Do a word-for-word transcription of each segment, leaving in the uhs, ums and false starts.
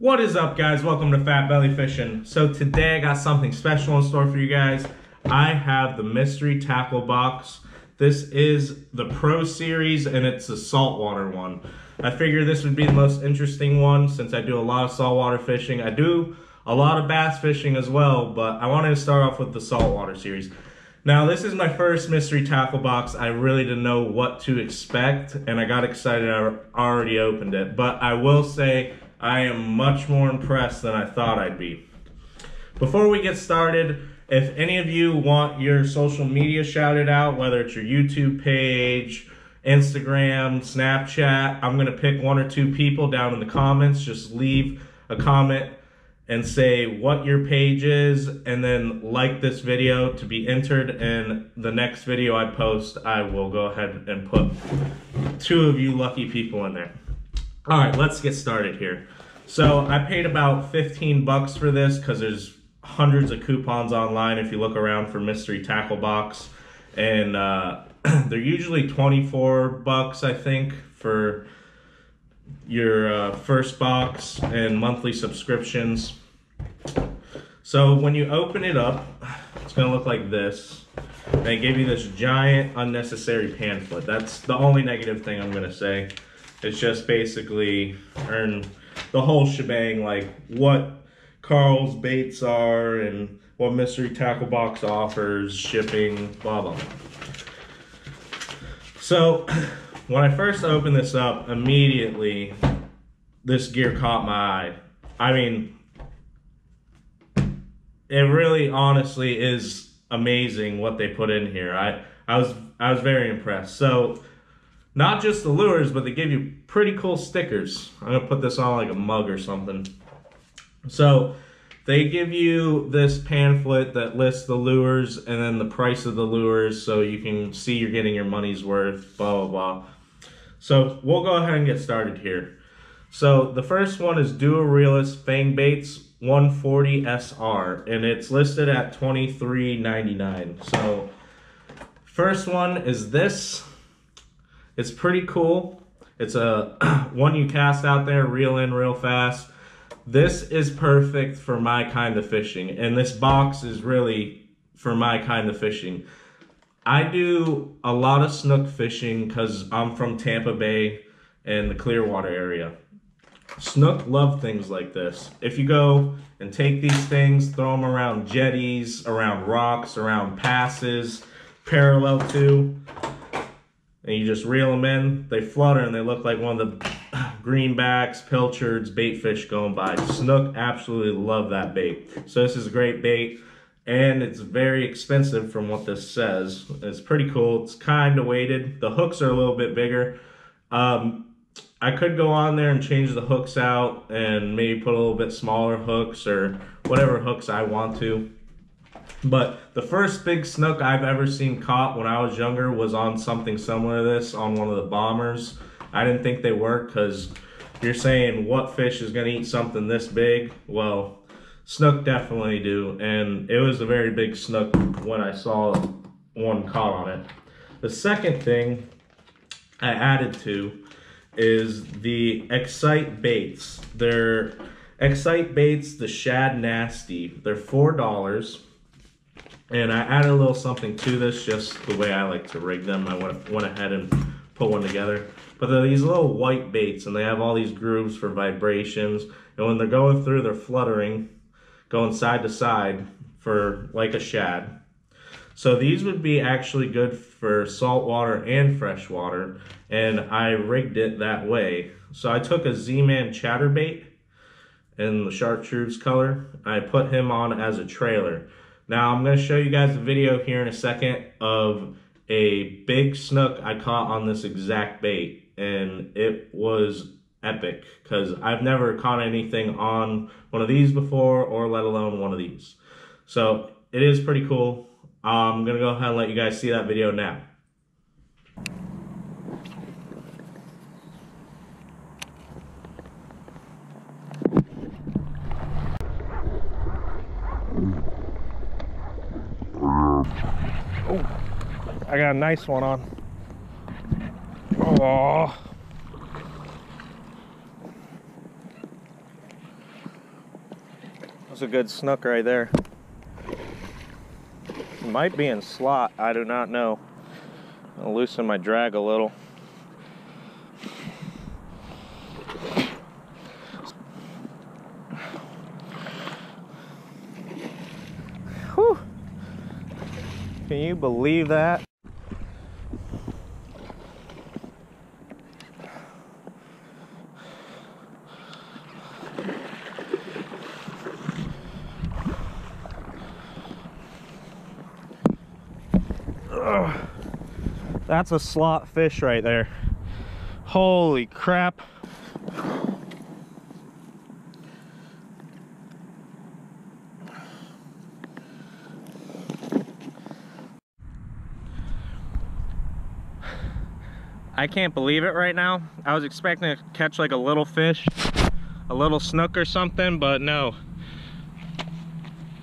What is up, guys? Welcome to Fat Belly Fishing. So today I got something special in store for you guys. I have the Mystery Tackle Box. This is the Pro Series and it's the saltwater one. I figure this would be the most interesting one since I do a lot of saltwater fishing. I do a lot of bass fishing as well, but I wanted to start off with the saltwater series. Now this is my first Mystery Tackle Box. I really didn't know what to expect and I got excited. I already opened it, but I will say I am much more impressed than I thought I'd be. Before we get started, if any of you want your social media shouted out, whether it's your YouTube page, Instagram, Snapchat, I'm gonna pick one or two people down in the comments. Just leave a comment and say what your page is and then like this video to be entered, and the next video I post, I will go ahead and put two of you lucky people in there. All right, let's get started here. So I paid about fifteen bucks for this because there's hundreds of coupons online if you look around for Mystery Tackle Box. And uh, they're usually twenty-four bucks, I think, for your uh, first box and monthly subscriptions. So when you open it up, it's gonna look like this. They give you this giant unnecessary pamphlet. That's the only negative thing I'm gonna say. It's just basically earn the whole shebang, like what Carl's baits are and what Mystery Tackle Box offers, shipping, blah, blah, blah. So when I first opened this up, immediately this gear caught my eye. I mean, it really honestly is amazing what they put in here. I, I was, I was very impressed. So not just the lures, but they give you pretty cool stickers. I'm gonna put this on like a mug or something. So they give you this pamphlet that lists the lures and then the price of the lures, so you can see you're getting your money's worth, blah, blah, blah. So we'll go ahead and get started here. So the first one is Duo Realist Fangbaits one forty S R, and it's listed at twenty-three ninety-nine. So first one is this. It's pretty cool. It's a one you cast out there, reel in real fast. This is perfect for my kind of fishing, and this box is really for my kind of fishing. I do a lot of snook fishing because I'm from Tampa Bay and the Clearwater area. Snook love things like this. If you go and take these things, throw them around jetties, around rocks, around passes, parallel to, and you just reel them in, they flutter and they look like one of the greenbacks, pilchards, bait fish going by. Snook absolutely love that bait. So this is a great bait and it's very expensive from what this says. It's pretty cool. It's kind of weighted. The hooks are a little bit bigger. Um, I could go on there and change the hooks out and maybe put a little bit smaller hooks or whatever hooks I want to. But the first big snook I've ever seen caught when I was younger was on something similar to this, on one of the bombers. I didn't think they worked because you're saying what fish is going to eat something this big? Well, snook definitely do. And it was a very big snook when I saw one caught on it. The second thing I added to is the Excite Baits. They're Excite Baits, the Shad Nasty. They're four dollars. And I added a little something to this, just the way I like to rig them. I went, went ahead and put one together. But they're these little white baits, and they have all these grooves for vibrations. And when they're going through, they're fluttering, going side to side for like a shad. So these would be actually good for saltwater and freshwater. And I rigged it that way. So I took a Z-Man Chatterbait in the chartreuse color. I put him on as a trailer. Now I'm gonna show you guys a video here in a second of a big snook I caught on this exact bait, and it was epic because I've never caught anything on one of these before, or let alone one of these. So it is pretty cool. I'm gonna go ahead and let you guys see that video now. I got a nice one on. Oh, was a good snook right there. It might be in slot, I do not know. I'll loosen my drag a little. Whew. Can you believe that? That's a slot fish right there. Holy crap. I can't believe it right now. I was expecting to catch like a little fish, a little snook or something, but no.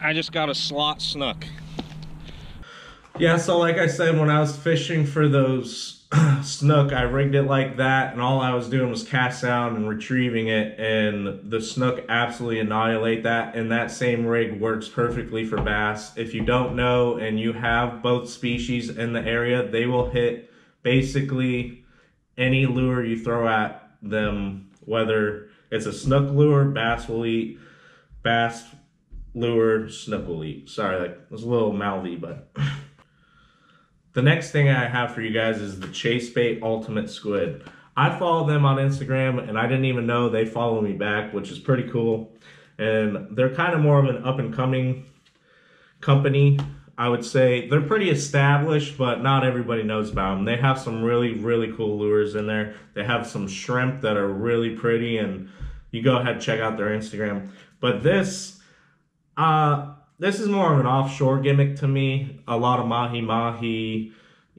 I just got a slot snook. Yeah, so like I said, when I was fishing for those snook, I rigged it like that, and all I was doing was cast down and retrieving it, and the snook absolutely annihilate that, and that same rig works perfectly for bass. If you don't know and you have both species in the area, they will hit basically any lure you throw at them, whether it's a snook lure, bass will eat, bass lure, snook will eat. Sorry, like, it was a little mouthy, but... The next thing I have for you guys is the Chasebaits Ultimate Squid. I follow them on Instagram, and I didn't even know they follow me back, which is pretty cool. And they're kind of more of an up-and-coming company, I would say. They're pretty established, but not everybody knows about them. They have some really, really cool lures in there. They have some shrimp that are really pretty, and you go ahead and check out their Instagram. But this... uh. This is more of an offshore gimmick to me. A lot of mahi-mahi,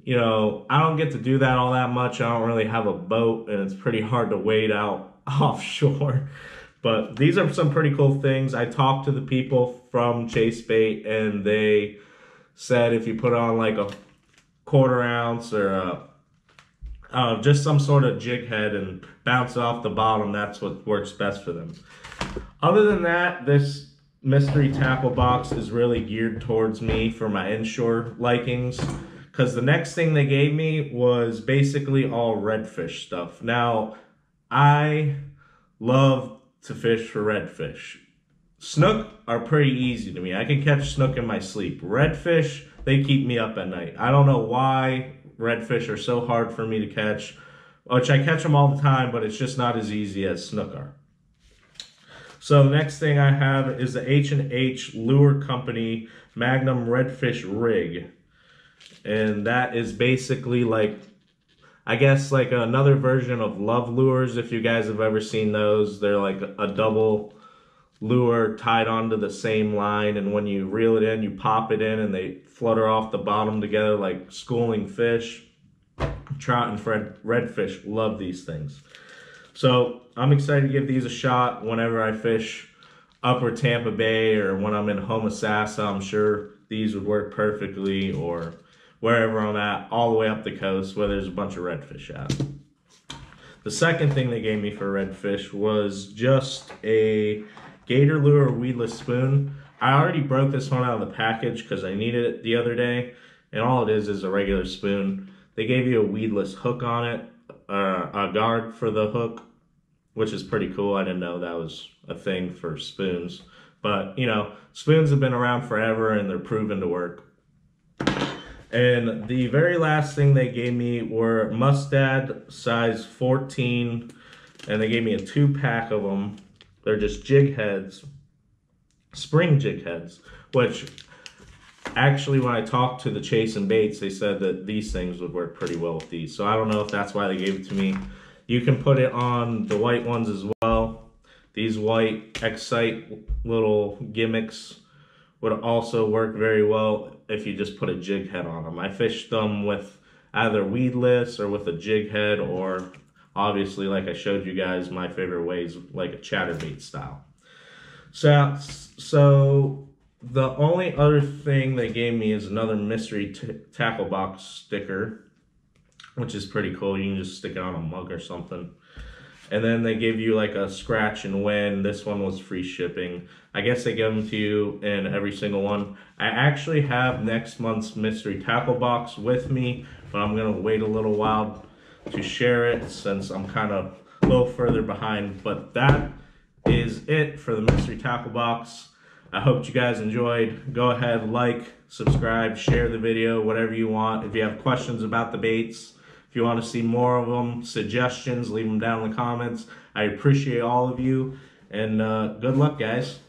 you know, I don't get to do that all that much. I don't really have a boat, and it's pretty hard to wade out offshore. But these are some pretty cool things. I talked to the people from Chasebaits, and they said if you put on like a quarter ounce or a, uh, just some sort of jig head and bounce off the bottom, that's what works best for them. Other than that, this Mystery Tackle Box is really geared towards me for my inshore likings, because the next thing they gave me was basically all redfish stuff. Now, I love to fish for redfish. Snook are pretty easy to me. I can catch snook in my sleep. Redfish, they keep me up at night. I don't know why redfish are so hard for me to catch, which I catch them all the time, but it's just not as easy as snook are. So the next thing I have is the H and H Lure Company Magnum Redfish Rig. And that is basically like, I guess like another version of Love Lures, if you guys have ever seen those. They're like a double lure tied onto the same line, and when you reel it in, you pop it in and they flutter off the bottom together like schooling fish. Trout and redfish love these things. So I'm excited to give these a shot whenever I fish upper Tampa Bay, or when I'm in Homosassa. I'm sure these would work perfectly, or wherever I'm at, all the way up the coast where there's a bunch of redfish at. The second thing they gave me for redfish was just a gator lure weedless spoon. I already broke this one out of the package because I needed it the other day, and all it is is a regular spoon. They gave you a weedless hook on it. Uh, a guard for the hook, which is pretty cool. I didn't know that was a thing for spoons, but you know, spoons have been around forever and they're proven to work. And the very last thing they gave me were Mustad size fourteen, and they gave me a two pack of them. They're just jig heads, spring jig heads, which actually, when I talked to the Chasebaits, they said that these things would work pretty well with these. So I don't know if that's why they gave it to me. You can put it on the white ones as well. These white Excite little gimmicks would also work very well if you just put a jig head on them. I fished them with either weedless or with a jig head, or obviously, like I showed you guys, my favorite ways, like a chatterbait style. So, so... The only other thing they gave me is another Mystery Tackle Box sticker, which is pretty cool. You can just stick it on a mug or something. And then they give you like a scratch and win. This one was free shipping. I guess they give them to you in every single one. I actually have next month's Mystery Tackle Box with me, but I'm gonna wait a little while to share it since I'm kind of a little further behind. But that is it for the Mystery Tackle Box. I hope you guys enjoyed. Go ahead, like, subscribe, share the video, whatever you want. If you have questions about the baits, if you want to see more of them, suggestions, leave them down in the comments. I appreciate all of you, and uh, good luck, guys.